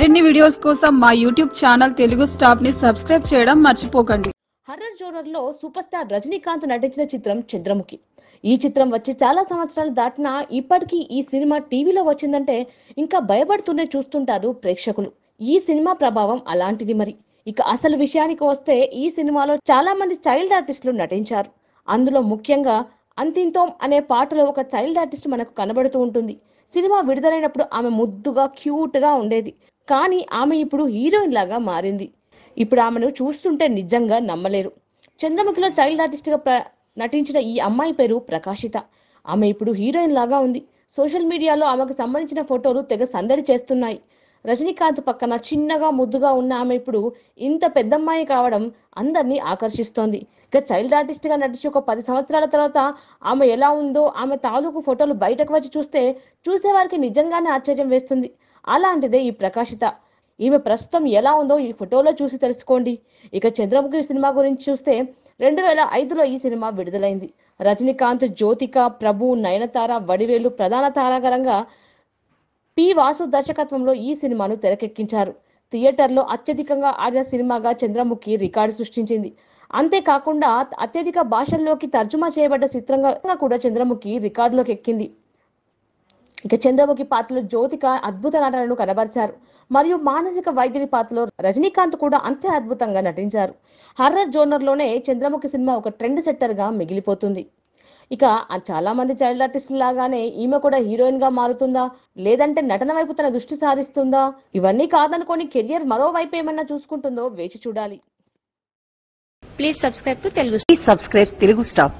మరిన్ని వీడియోస్ కోసం మా YouTube ఛానల్ తెలుగు స్టాప్ ని సబ్స్క్రైబ్ చేయడం మర్చిపోకండి. హర్రర్ జోనర్ లో సూపర్ స్టార్ రజనీకాంత్ నటించిన చిత్రం చంద్రముఖి. ఈ చిత్రం వచ్చి చాలా సంవత్సరాలు దాటినా ఇప్పటికీ ఈ సినిమా టీవీలో వచ్చిందంటే ఇంకా భయపడుతూనే చూస్తుంటారు ప్రేక్షకులు. ఈ సినిమా ప్రభావం అలాంటిది. మరి ఇక అసలు విషయానికి వస్తే, ఈ సినిమాలో చాలా మంది చైల్డ్ ఆర్టిస్టులు నటించారు. అందులో ముఖ్యంగా అంతింతోం అనే పాటలో ఒక చైల్డ్ ఆర్టిస్ట్ మనకు కనబడుతూ ఉంటుంది. సినిమా విడుదలైనప్పుడు ఆమె ముద్దుగా క్యూట్ గా ఉండేది. కానీ ఆమె ఇప్పుడు హీరోయిన్ లాగా మారింది. ఇప్పుడు ఆమెను చూస్తుంటే నిజంగా నమ్మలేరు. చంద్రముఖిలో చైల్డ్ ఆర్టిస్ట్గా నటించిన ఈ అమ్మాయి పేరు ప్రకాశిత. ఆమె ఇప్పుడు హీరోయిన్ లాగా ఉంది. సోషల్ మీడియాలో ఆమెకు సంబంధించిన ఫోటోలు తెగ సందడి చేస్తున్నాయి. రజనీకాంత్ పక్కన చిన్నగా ముద్దుగా ఉన్న ఆమె ఇప్పుడు ఇంత పెద్దమ్మాయి కావడం అందరినీ ఆకర్షిస్తోంది. ఇక చైల్డ్ ఆర్టిస్ట్గా నటించి ఒక 10 సంవత్సరాల తర్వాత ఆమె ఎలా ఉందో ఆమె తాలూకు ఫోటోలు బయటకు వచ్చి చూస్తే చూసేవారికి నిజంగానే ఆశ్చర్యం వేస్తుంది. అలాంటిదే ఈ ప్రకాశిత. ఈమె ప్రస్తుతం ఎలా ఉందో ఈ ఫోటోలో చూసి తెలుసుకోండి. ఇక చంద్రముఖి సినిమా గురించి చూస్తే 2005లో ఈ సినిమా విడుదలైంది. రజనీకాంత్, జ్యోతిక, ప్రభు, నయనతార, వడివేలు ప్రధాన తారాగరంగా పి. వాసు దర్శకత్వంలో ఈ సినిమాను తెరకెక్కించారు. థియేటర్లో అత్యధికంగా ఆడిన సినిమాగా చంద్రముఖి రికార్డు సృష్టించింది. అంతేకాకుండా అత్యధిక భాషల్లోకి తర్జుమా చేయబడ్డ చిత్రంగా కూడా చంద్రముఖి రికార్డులోకి ఎక్కింది. ఇక చంద్రముఖి పాత్రలో జ్యోతిక అద్భుత నటనను కనబరిచారు. మరియు మానసిక వైద్యుడి పాత్రలో రజనీకాంత్ కూడా అంతే అద్భుతంగా నటించారు. హర్రర్ జోనర్లోనే చంద్రముఖి సినిమా ఒక ట్రెండ్ సెట్టర్గా మిగిలిపోతుంది. ఇక చాలా మంది చైల్డ్ ఆర్టిస్టులు లాగానే ఈమె కూడా హీరోయిన్గా మారుతుందా, లేదంటే నటన వైపు తన దృష్టి సారిస్తుందా? ఇవన్నీ కాదనుకొని కెరియర్ మరోవైపు ఏమన్నా చూసుకుంటుందో వేచి చూడాలి. Please subscribe Telugu stop.